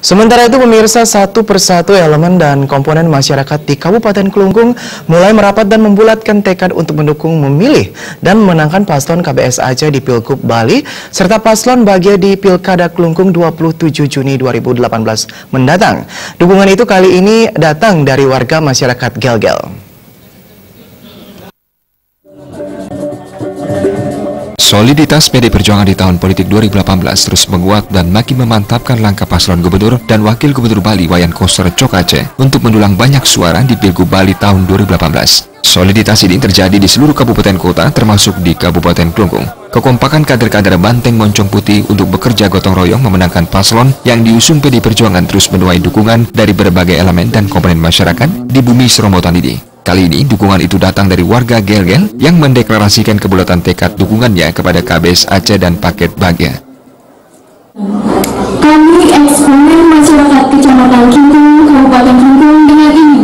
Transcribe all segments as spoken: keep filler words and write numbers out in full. Sementara itu pemirsa, satu persatu elemen dan komponen masyarakat di Kabupaten Klungkung mulai merapat dan membulatkan tekad untuk mendukung, memilih, dan memenangkan paslon K B S A C E di Pilgub Bali serta paslon BAGIA di Pilkada Klungkung dua puluh tujuh Juni dua ribu delapan belas mendatang. Dukungan itu kali ini datang dari warga masyarakat Gelgel. Soliditas P D I Perjuangan di tahun politik dua ribu delapan belas terus menguat dan makin memantapkan langkah paslon gubernur dan wakil gubernur Bali Wayan Koster Cokace untuk mendulang banyak suara di Pilgub Bali tahun dua ribu delapan belas. Soliditas ini terjadi di seluruh kabupaten kota termasuk di Kabupaten Klungkung. Kekompakan kader-kader Banteng Moncong Putih untuk bekerja gotong royong memenangkan paslon yang diusung P D I Perjuangan terus menuai dukungan dari berbagai elemen dan komponen masyarakat di bumi serombongan ini. Kali ini, dukungan itu datang dari warga Gelgel yang mendeklarasikan kebulatan tekad dukungannya kepada K B S A C E dan paket BAGIA. Kami eksponen masyarakat Kecamatan Klungkung, Kabupaten Klungkung dengan ini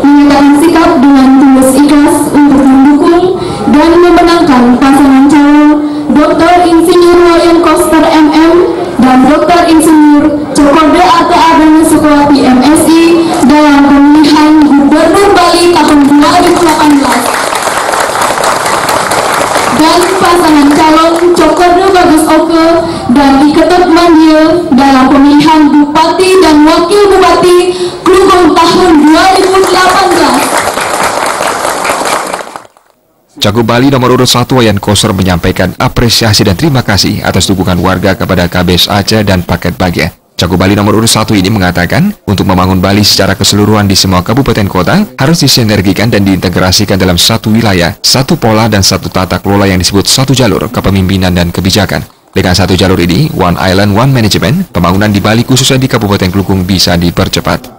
menyatakan sikap dengan tulus ikhlas untuk mendukung dan memenangkan pasangan calon Doktor Insinyur Wayan Koster M M dan Doktor Insinyur Cokoda atau Adana Sukoati M Si dalam pemilihan Gubernur Bali tahun dua ribu delapan belas dan pasangan calon Cokoda Bagus Oke dan Ketut Manil dalam pemilihan Bupati dan Wakil Bupati Klungkung tahun dua ribu delapan belas. Cagup Bali nomor urut satu Wayan Koster menyampaikan apresiasi dan terima kasih atas dukungan warga kepada K B S A C E dan paket BAGIA. Cagup Bali nomor urut satu ini mengatakan, untuk membangun Bali secara keseluruhan di semua kabupaten kota harus disinergikan dan diintegrasikan dalam satu wilayah, satu pola dan satu tata kelola yang disebut satu jalur kepemimpinan dan kebijakan. Dengan satu jalur ini, One Island One Management, pembangunan di Bali khususnya di Kabupaten Klungkung bisa dipercepat.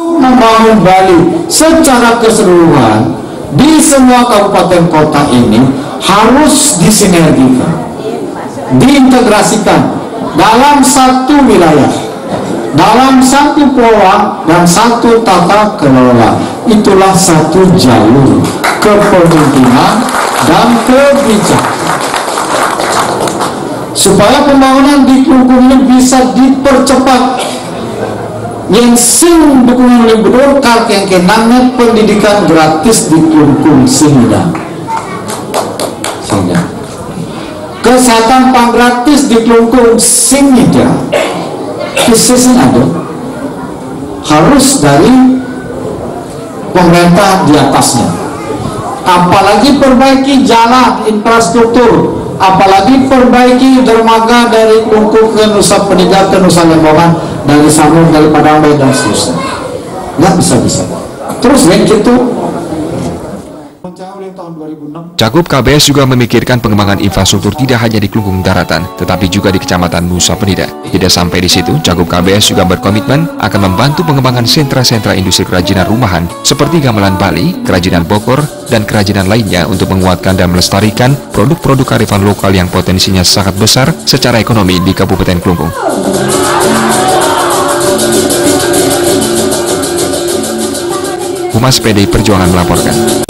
Membangun Bali secara keseluruhan di semua kabupaten kota ini harus disinergikan, diintegrasikan dalam satu wilayah, dalam satu pola dan satu tata kelola. Itulah satu jalur kepemimpinan dan kebijakan supaya pembangunan di Klungkung ini bisa dipercepat. Yang sing dukungan gubernur kal yang kenangnya pendidikan gratis di Klungkung sehingga kesehatan pang gratis di Klungkung sehingga khususnya ada harus dari pemerintah di atasnya, apalagi perbaiki jalan infrastruktur, apalagi perbaiki dermaga dari Klungkung ke Nusa Penida ke Nusa Lembongan, dari Samur, dari Padang Bai, dan seterusnya. Nggak bisa-bisa terus yang gitu. Cagup K B S juga memikirkan pengembangan infrastruktur tidak hanya di Klungkung daratan tetapi juga di Kecamatan Nusa Penida. Tidak sampai di situ, Cagup K B S juga berkomitmen akan membantu pengembangan sentra-sentra industri kerajinan rumahan seperti gamelan Bali, kerajinan Bogor, dan kerajinan lainnya untuk menguatkan dan melestarikan produk-produk kearifan lokal yang potensinya sangat besar secara ekonomi di Kabupaten Klungkung. Humas P D I Perjuangan melaporkan.